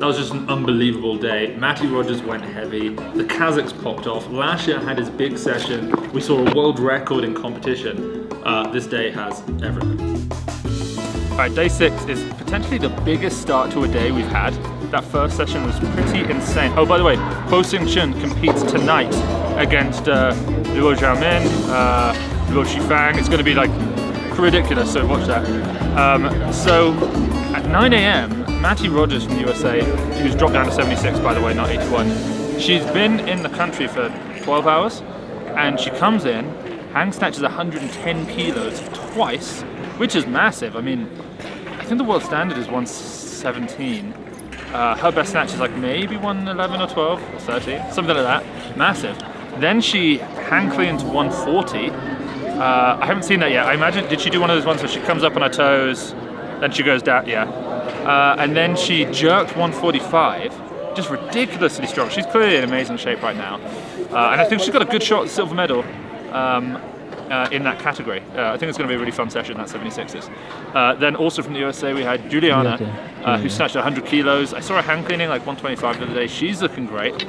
That was just an unbelievable day. Matty Rogers went heavy, the Kazakhs popped off, Lasha had his big session, we saw a world record in competition. This day has everything. All right, day six is potentially the biggest start to a day we've had. That first session was pretty insane. Oh, by the way, Po Sing Chun competes tonight against Luo Xiaomin, Luo Shifang. It's gonna be like ridiculous, so watch that. So at 9 AM, Matty Rogers from the USA, who's dropped down to 76 by the way, not 81, she's been in the country for 12 hours, and she comes in, hang snatches 110 kilos twice, which is massive. I mean, I think the world standard is 117. Her best snatch is like maybe 111 or 12 or 13, something like that, massive. Then she hang cleans 140. I haven't seen that yet. I imagine, did she do one of those ones where she comes up on her toes, then she goes down? Yeah. And then she jerked 145, just ridiculously strong. She's clearly in amazing shape right now. And I think she's got a good shot at silver medal in that category. I think it's gonna be a really fun session, that 76s. Then also from the USA, we had Juliana, who snatched 100 kilos. I saw her hand cleaning like 125 the other day. She's looking great.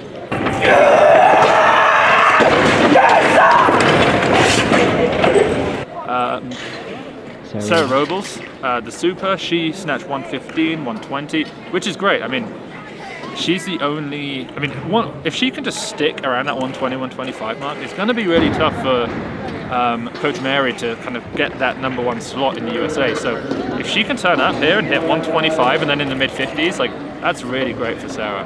Sarah Robles, the super, she snatched 115, 120, which is great. I mean, she's the only, I mean, if she can just stick around that 120, 125 mark, it's going to be really tough for Coach Mary to kind of get that number one slot in the USA. So if she can turn up here and hit 125 and then in the mid 50s, like, that's really great for Sarah.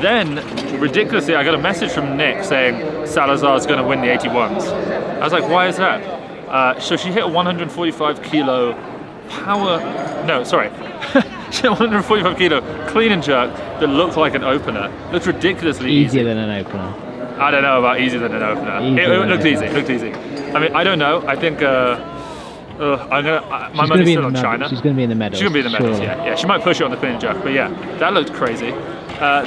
Then, ridiculously, I got a message from Nick saying Salazar's going to win the 81s. I was like, why is that? So she hit a 145 kilo power, no, sorry. She hit 145 kilo clean and jerk that looked like an opener. Looked ridiculously easy. Easier than an opener. I don't know about easier than an opener. It looked easy, looked easy. I mean, I don't know. I think my money's still on China. She's going to be in the medals. She's going to be in the medals, yeah. Yeah, she might push it on the clean and jerk, but yeah, that looked crazy.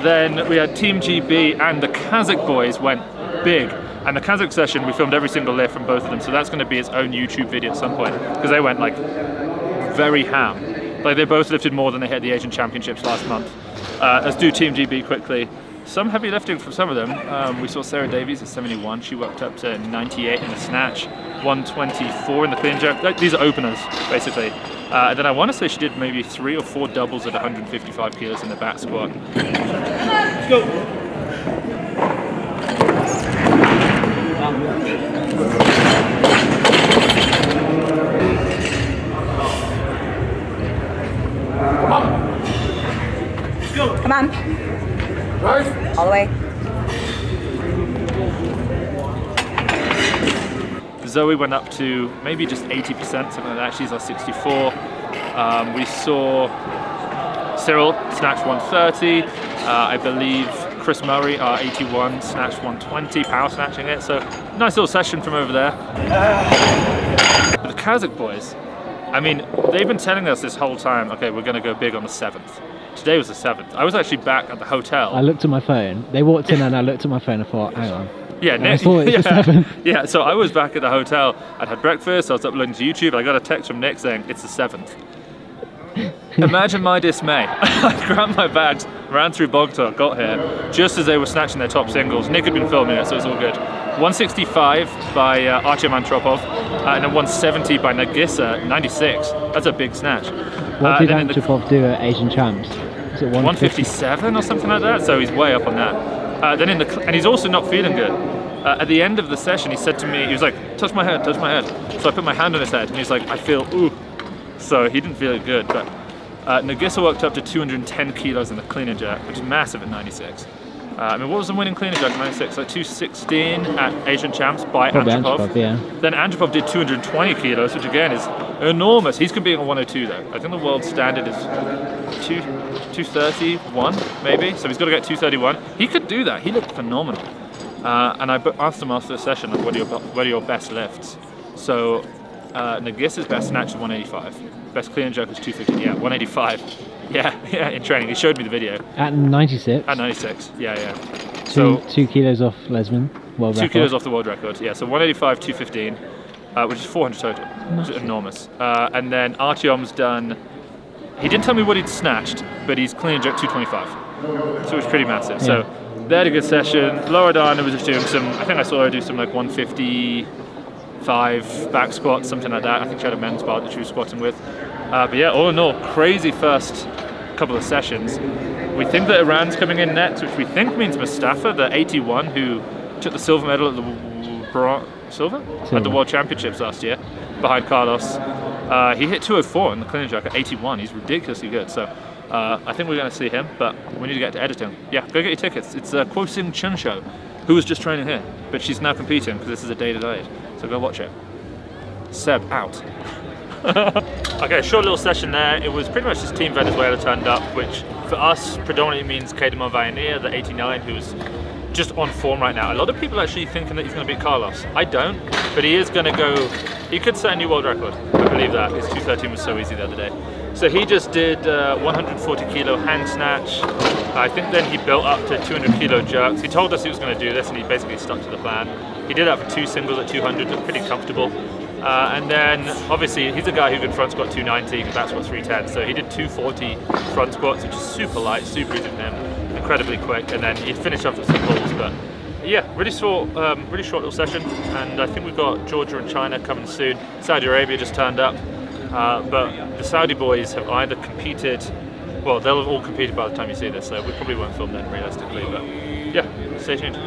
Then we had Team GB and the Kazakh boys went big. And the Kazakh session, we filmed every single lift from both of them, so that's going to be its own YouTube video at some point, because they went like very ham. Like, they both lifted more than they hit the Asian Championships last month. Let's do Team GB quickly. Some heavy lifting from some of them. We saw Sarah Davies at 71. She worked up to 98 in the snatch, 124 in the clean jerk. Like, these are openers, basically. Then I want to say she did maybe 3 or 4 doubles at 155 kilos in the back squat. Let's go. Come on. Let's go. Come on. All the way. Zoe went up to maybe just 80%, something like that. She's our 64. We saw Cyril snatch 130. I believe Chris Murray, our 81, snatched 120, power snatching it. So nice little session from over there. But the Kazakh boys, I mean, they've been telling us this whole time, okay, we're gonna go big on the 7th. Today was the 7th. I was actually back at the hotel. I looked at my phone. They walked in and I looked at my phone and thought, hang on. Yeah, Nick, yeah, so I was back at the hotel, I'd had breakfast, I was uploading to YouTube, I got a text from Nick saying, it's the 7th. Imagine my dismay. I grabbed my bags, ran through Bogota, got here, just as they were snatching their top singles. Nick had been filming it, so it's all good. 165 by Artyom Antropov, and then 170 by Nagisa, 96. That's a big snatch. What did Antropov do at Asian Champs? Is it 157 or something like that? So he's way up on that. Then and he's also not feeling good. At the end of the session, he said to me, he was like, touch my head, touch my head. So I put my hand on his head and he's like, I feel, ooh. So he didn't feel good, but Nagisa worked up to 210 kilos in the clean and jerk, which is massive at 96. I mean, what was the winning clean and jerk at 96? Like 216 at Asian Champs by Antropov. Yeah. Then Antropov did 220 kilos, which again is enormous. He's competing on 102 though. I think the world standard is 231 maybe, so he's got to get 231. He could do that. He looked phenomenal. And I asked him after the session, like, what are your best lifts? So Nagisa's best snatch is 185. Best clean and jerk is 250. Yeah, 185. Yeah, in training. He showed me the video. At 96? At 96, yeah. So 2 kilos off Lesman world record. 2 kilos off the world record, yeah. So 185, 215. which is 400 total, which is enormous. And then Artyom's done, he didn't tell me what he'd snatched, but he's clean and jerk 225, so it was pretty massive. Yeah. So they had a good session. Lower Dana was just doing some, I think I saw her do some like 155 back squats, something like that. I think she had a men's bar that she was squatting with. But yeah, all in all, crazy first couple of sessions. We think that Iran's coming in next, which we think means Mustafa, the 81, who took the silver medal at the silver at the World Championships last year, behind Karlos. He hit 204 in the clean and jerk at 81. He's ridiculously good. So I think we're going to see him, but we need to get to editing. Yeah, go get your tickets. It's the Po Sing Chun show, who was just training here, but she's now competing because this is a day delayed. So go watch it. Seb out. Okay, short little session there. It was pretty much just Team Venezuela turned up, which for us predominantly means Kedemon, the 89, who's just on form right now. A lot of people actually thinking that he's going to beat Karlos. I don't, but he is going to go, he could set a new world record. I believe that. His 213 was so easy the other day. So he just did 140 kilo hand snatch. I think then he built up to 200 kilo jerks. He told us he was going to do this and he basically stuck to the plan. He did that for two singles at 200, looked pretty comfortable. And then obviously he's a guy who can front squat 290 because that's what 310, so he did 240 front squats, which is super light, super easy for him, incredibly quick, and then he'd finish off with some pulls. But yeah, really short little session, and I think we've got Georgia and China coming soon. Saudi Arabia just turned up, but the Saudi boys have either competed, well, they'll have all competed by the time you see this, so we probably won't film then realistically, but yeah, stay tuned.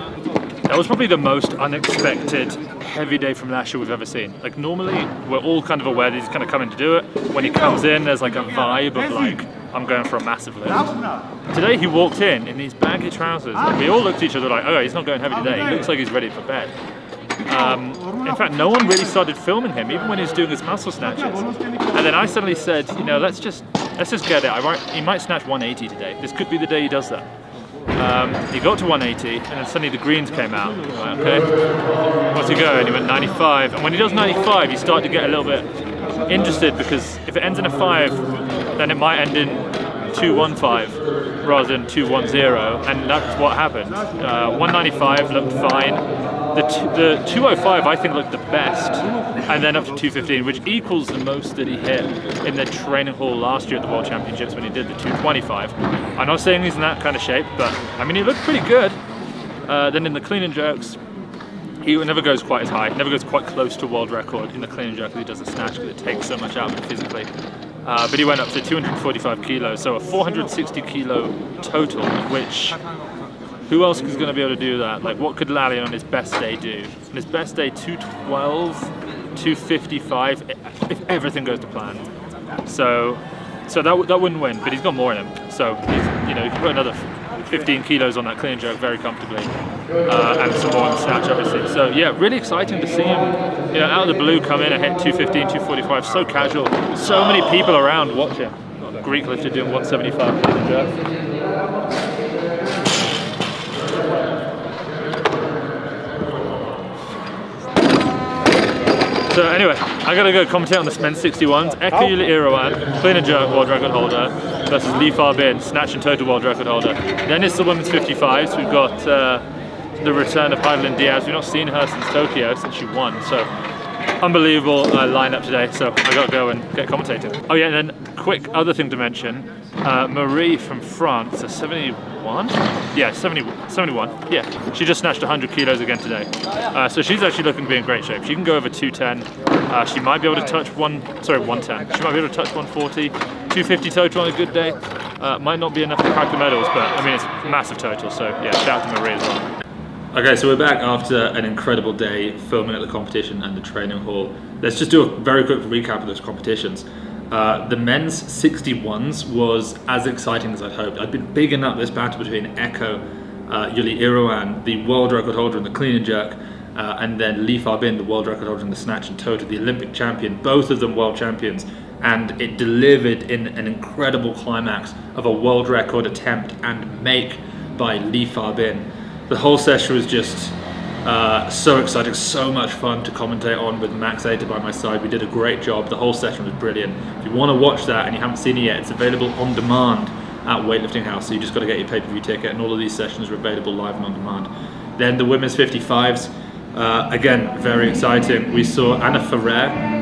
That was probably the most unexpected heavy day from Lasha we've ever seen. Like normally we're all kind of aware that he's kind of coming to do it. When he comes in, there's like a vibe of like, I'm going for a massive lift. Today he walked in these baggy trousers, and we all looked at each other like, oh, he's not going heavy today. He looks like he's ready for bed. In fact, no one really started filming him, even when he was doing his muscle snatches. And then I suddenly said, you know, let's just get it. He might snatch 180 today. This could be the day he does that. He got to 180, and then suddenly the greens came out. Like, okay, what's he going? He went 95, and when he does 95, you start to get a little bit interested, because if it ends in a 5, then it might end in 215 rather than 210, and that's what happened. 195 looked fine. The 205 I think looked the best, and then up to 215, which equals the most that he hit in the training hall last year at the World Championships when he did the 225. I'm not saying he's in that kind of shape, but I mean he looked pretty good. Then in the clean and jerks, he never goes quite as high, never goes quite close to world record in the clean and jerk because he does a snatch because it takes so much out of him physically. But he went up to 245 kilos, so a 460 kilo total, which who else is going to be able to do that? Like, what could Lalayan on his best day do? On his best day, 212, 255, if everything goes to plan. So that wouldn't win, but he's got more in him. So, you know, he can put another 15 kilos on that clean and jerk very comfortably, and some more on snatch, obviously. So, yeah, really exciting to see him, you know, out of the blue come in and hit 215, 245, so casual. So many people around watching. Greek lifter doing 175 clean and jerk. So anyway, I gotta go commentate on this men's 61s. Eko Yuli Irawan, clean and jerk world record holder, versus Li Fabin, snatch and total world record holder. Then it's the women's 55s. We've got the return of Hidilyn Diaz. We've not seen her since Tokyo, since she won. So unbelievable lineup today. So I gotta go and get commentating. Oh yeah, and then quick other thing to mention: Marie from France, a 71. Yeah, 71. Yeah, she just snatched 100 kilos again today. So she's actually looking to be in great shape. She can go over 210. She might be able to touch 110. She might be able to touch 140. 250 total on a good day. Might not be enough to crack the medals, but I mean it's massive total. So yeah, shout out to Marie as well. Okay, so we're back after an incredible day filming at the competition and the training hall. Let's just do a very quick recap of those competitions. The men's 61s was as exciting as I'd hoped. I'd been bigging up this battle between Eko Yuli Irawan, the world record holder in the clean and jerk, and then Li Fabin, the world record holder in the snatch and total, the Olympic champion, both of them world champions. And it delivered in an incredible climax of a world record attempt and make by Li Fabin. The whole session was just so exciting, so much fun to commentate on with Max Aita by my side. We did a great job. The whole session was brilliant. If you want to watch that and you haven't seen it yet, it's available on demand at Weightlifting House. So you just got to get your pay-per-view ticket, and all of these sessions are available live and on demand. Then the women's 55s, Again, very exciting. We saw Anna Ferrer.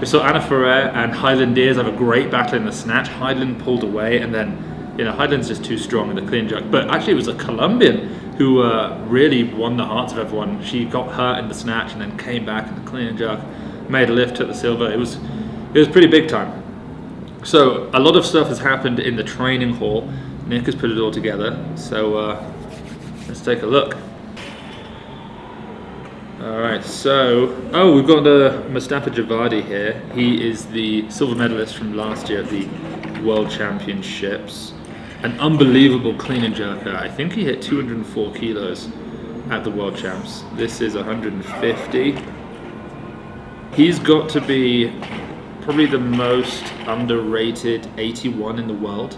We saw Anna Ferrer and Hidilyn Diaz have a great battle in the snatch. Hidilyn pulled away, and then, you know, Hidilyn's just too strong in the clean jerk. But actually, it was a Colombian who really won the hearts of everyone. She got hurt in the snatch and then came back in the clean jerk, made a lift, took the silver. It was pretty big time. So a lot of stuff has happened in the training hall. Nick has put it all together, so let's take a look. Alright, so, oh, we've got Mustafa Javadi here. He is the silver medalist from last year at the World Championships. An unbelievable clean and jerker. I think he hit 204 kilos at the World Champs. This is 150. He's got to be probably the most underrated 81 in the world.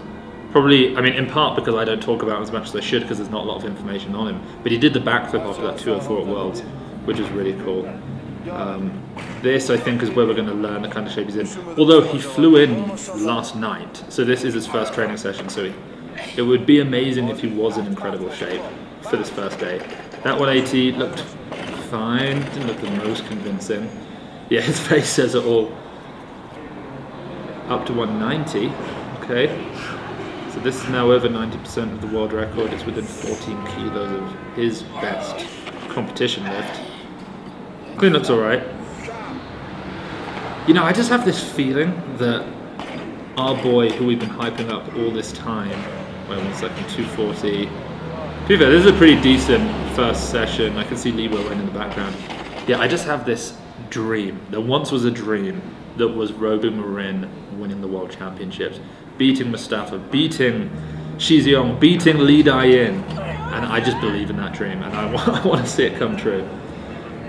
Probably, I mean, in part because I don't talk about him as much as I should because there's not a lot of information on him. But he did the backflip after that 204 at Worlds, which is really cool. This, I think, is where we're going to learn the kind of shape he's in. Although he flew in last night, so this is his first training session. So it would be amazing if he was in incredible shape for this first day. That 180 looked fine, didn't look the most convincing. Yeah, his face says it all. Up to 190, okay. So this is now over 90% of the world record. It's within 14 kilos of his best competition lift. Clean looks alright. You know, I just have this feeling that our boy, who we've been hyping up all this time, wait one second, 240. To be fair, this is a pretty decent first session. I can see Li Wenwen in the background. Yeah, I just have this dream. There once was a dream that was Robin Marin winning the World Championships, beating Mustafa, beating Shi Zhiyong, beating Li Dayin, and I just believe in that dream, and I want to see it come true.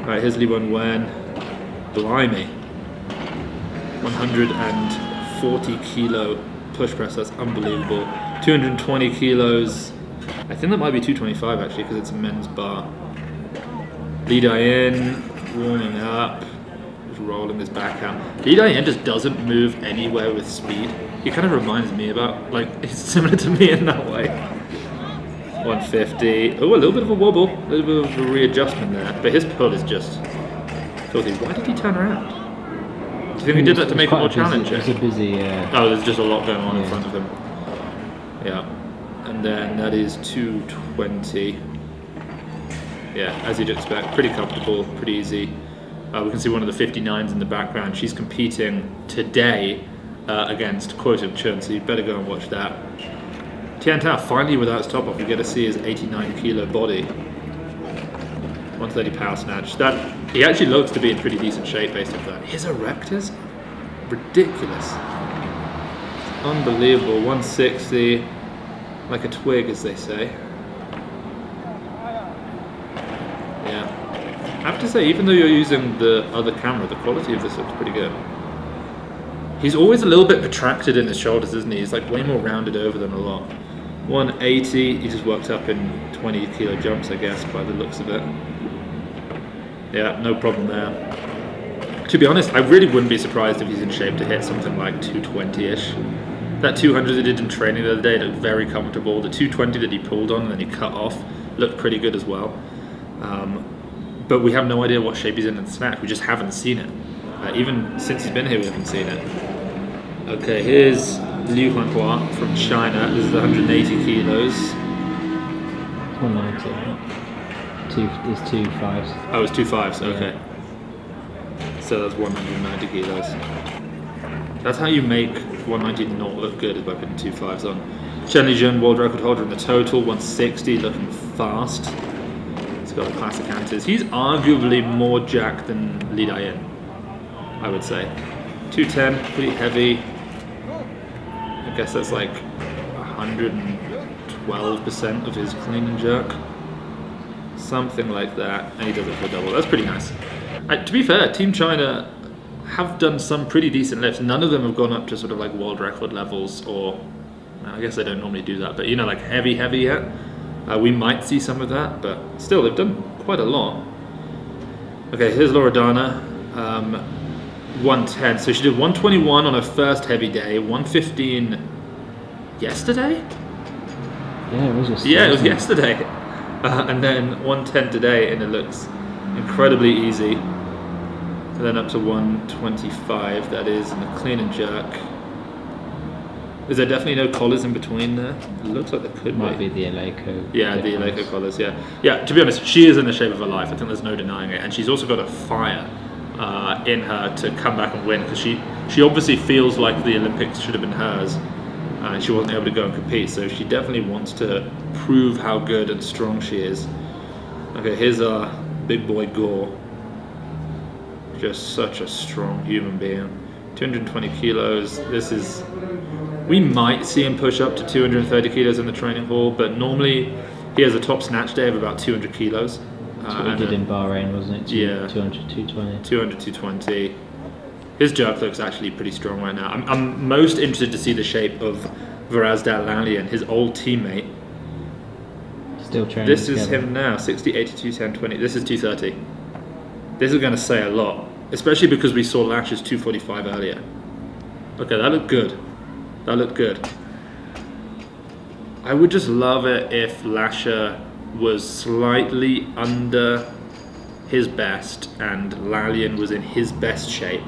All right, here's Li Wenwen. Blimey, 140 kilo push press, that's unbelievable. 220 kilos, I think that might be 225 actually, because it's a men's bar. Li Dayin, warming up, just rolling his back out. Li Dayin just doesn't move anywhere with speed. He kind of reminds me about, like, he's similar to me in that way. 150. Oh, a little bit of a wobble, a little bit of a readjustment there. But his pull is just filthy. Why did he turn around? Do you think he did that to make it more challenging? It's a busy. Oh, there's just a lot going on in front of him. Yeah. And then that is 220. Yeah, as you'd expect, pretty comfortable, pretty easy. We can see one of the 59s in the background. She's competing today. Against Po Sing Chun, so you better go and watch that. Tian Tao, finally without his top off, you get to see his 89 kilo body. 130 power snatch. That, he actually looks to be in pretty decent shape based on that. His erectors? Ridiculous. It's unbelievable. 160, like a twig, as they say. Yeah. I have to say, even though you're using the other camera, the quality of this looks pretty good. He's always a little bit protracted in his shoulders, isn't he? He's like way more rounded over than a lot. 180, he just worked up in 20 kilo jumps, I guess, by the looks of it. Yeah, no problem there. To be honest, I really wouldn't be surprised if he's in shape to hit something like 220-ish. That 200 that he did in training the other day looked very comfortable. The 220 that he pulled on and then he cut off looked pretty good as well. But we have no idea what shape he's in the snatch. We just haven't seen it. Even since he's been here, we haven't seen it. Okay, here's Liu Huanhua from China. This is 180 kilos. 190. There's 2 5s. Oh, it's 2 5s, okay. Yeah. So that's 190 kilos. That's how you make 190 not look good, is by putting 2 5s on. Chen Lijun, world record holder in the total, 160, looking fast. He's got classic answers. He's arguably more jacked than Li Dayin, I would say. 210, pretty heavy. I guess that's like 112% of his clean and jerk. Something like that. And he does it for a double. That's pretty nice. To be fair, Team China have done some pretty decent lifts. None of them have gone up to sort of like world record levels, or I guess they don't normally do that, but you know, like heavy, heavy yet. We might see some of that, but still, they've done quite a lot. Okay, here's Loredana. 110, so she did 121 on her first heavy day, 115 yesterday? Yeah, it was just. Yeah, it was yesterday. And then 110 today, and it looks incredibly easy. And then up to 125, that is, in the clean and jerk. Is there definitely no collars in between there? It looks like there could Might be the Eleiko. Yeah, difference. The Eleiko collars, yeah. Yeah, to be honest, she is in the shape of her life. I think there's no denying it. And she's also got a fire in her to come back and win, because she obviously feels like the Olympics should have been hers. And she wasn't able to go and compete, so she definitely wants to prove how good and strong she is. Okay, here's our big boy Gore. Just such a strong human being. 220 kilos, this is... We might see him push up to 230 kilos in the training hall, but normally he has a top snatch day of about 200 kilos. That's what we did in Bahrain, wasn't it? Yeah. 200, 220. 200, 220. His jerk looks actually pretty strong right now. I'm most interested to see the shape of Varazdar Lalayan, his old teammate. Still training. This is him now, 60, 82, 1020. This is 230. This is going to say a lot, especially because we saw Lash's 245 earlier. Okay, that looked good. That looked good. I would just love it if Lasha was slightly under his best and Lalayan was in his best shape.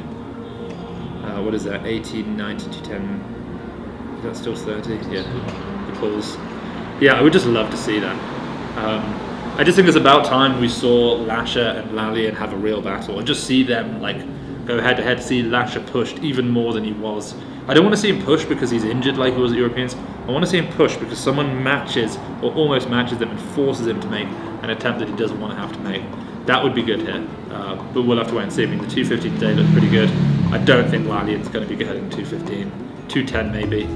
What is that? 18, 90, 210. Is that still 30? Yeah, the pulls. Yeah, I would just love to see that. I just think it's about time we saw Lasha and Lalayan have a real battle and just see them like go head to head, see Lasha pushed even more than he was. I don't want to see him push because he's injured like he was at Europeans. I want to see him push because someone matches or almost matches them and forces him to make an attempt that he doesn't want to have to make. That would be good here. But we'll have to wait and see. I mean, the 250 today looked pretty good. I don't think Lalayan's going to be going 215. 210 maybe.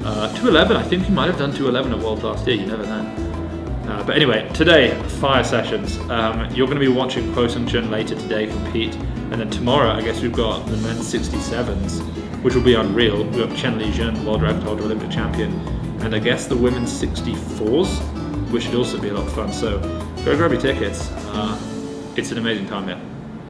211, I think he might have done 211 at World last year. You never know. But anyway, today, fire sessions. You're going to be watching Po Sing Chun later today compete. And then tomorrow, I guess we've got the men's 67s. Which will be unreal. We've got Chen Lijun, world record holder, Olympic champion, and I guess the women's 64s, which should also be a lot of fun. So go grab your tickets. It's an amazing time here.